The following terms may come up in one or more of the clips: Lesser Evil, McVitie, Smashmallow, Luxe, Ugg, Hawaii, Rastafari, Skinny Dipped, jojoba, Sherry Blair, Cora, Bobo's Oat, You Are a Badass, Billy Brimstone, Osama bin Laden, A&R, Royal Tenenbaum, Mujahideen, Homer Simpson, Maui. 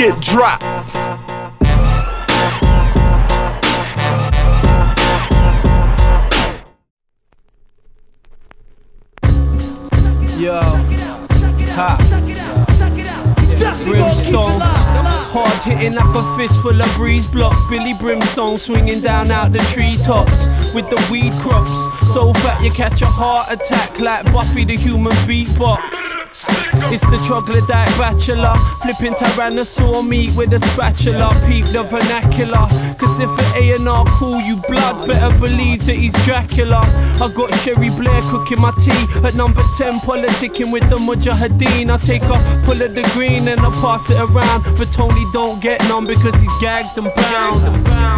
get dropped. Yo, ha, Billy Brimstone, hard hitting like a fistful of breeze blocks. Billy Brimstone swinging down out the treetops with the weed crops. So fat you catch a heart attack like Buffy the Human Beatbox. It's the troglodyte bachelor, flipping tyrannosaur meat with a spatula. Peep the vernacular, cause if an A&R call you blood, better believe that he's Dracula. I got Sherry Blair cooking my tea at number 10, politicking with the Mujahideen. I take a pull of the green and I pass it around, but Tony don't get none because he's gagged and bound.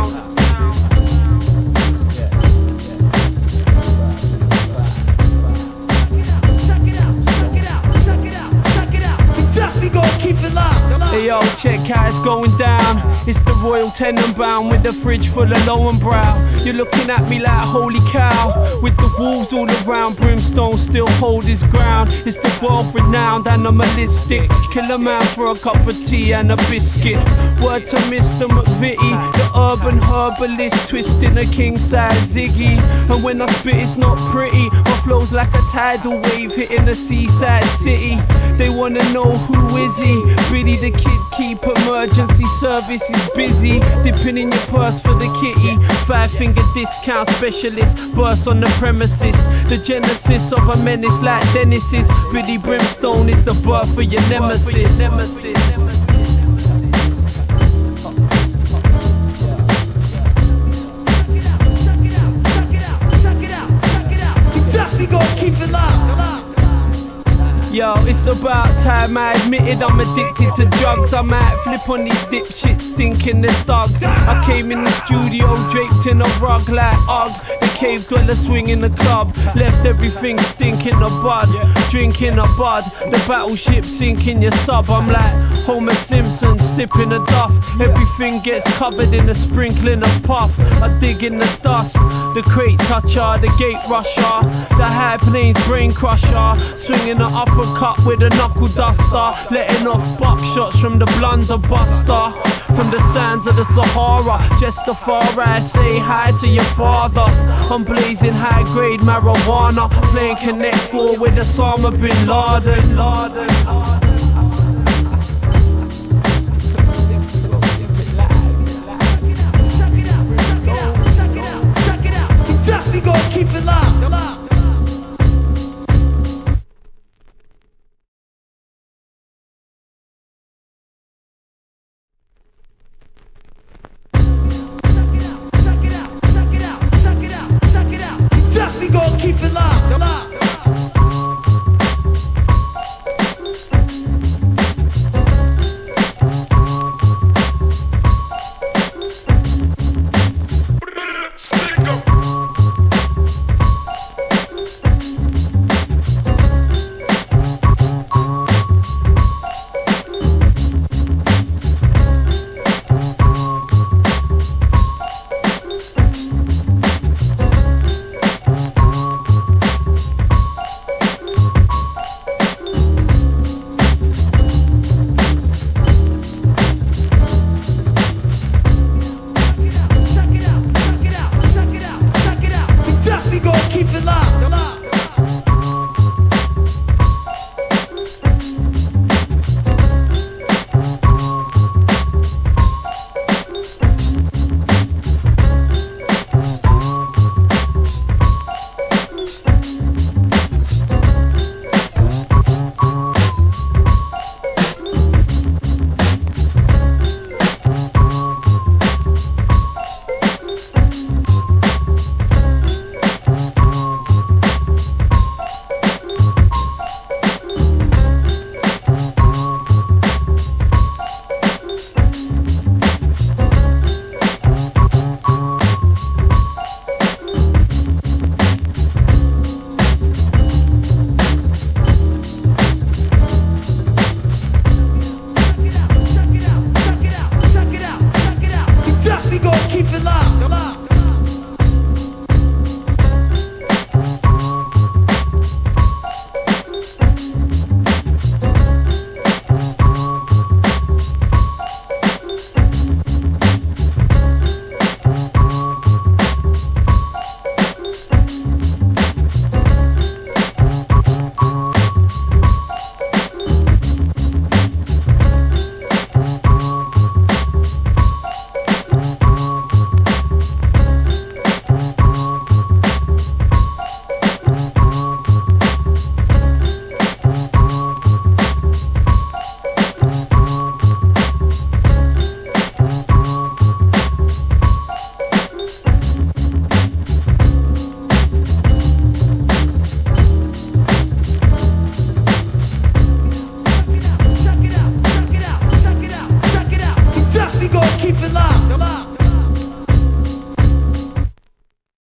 Yo, check how it's going down. It's the Royal Tenenbaum with the fridge full of low and brow. You're looking at me like holy cow. With the wolves all around, Brimstone still hold his ground. It's the world renowned animalistic. Kill a man for a cup of tea and a biscuit. Word to Mr. McVitie, the urban herbalist, twisting a king size Ziggy. And when I spit, it's not pretty. My flow's like a tidal wave hitting a seaside city. They wanna know who is he? Billy the Kid Keep, emergency service is busy. Dipping in your purse for the kitty. 5-finger discount specialist bursts on the premises. The genesis of a menace like Dennis's. Billy Brimstone is the birth of your nemesis. Yo, it's about time I admitted I'm addicted to drugs. I might flip on these dipshits thinking they're thugs. I came in the studio draped in a rug like Ugg, the cave dweller swinging the club. Left everything stinking a bud, drinking a bud. The battleship sinking your sub. I'm like Homer Simpson sipping a duff. Everything gets covered in a sprinkling of puff. I dig in the dust, the crate toucher, the gate rusher, the high plains brain crusher, swinging the upper cut with a knuckle duster, letting off buckshots from the blunderbuster. From the sands of the Sahara, Rastafari, say hi to your father. I'm blazing high grade marijuana, playing Connect 4 with Osama bin Laden.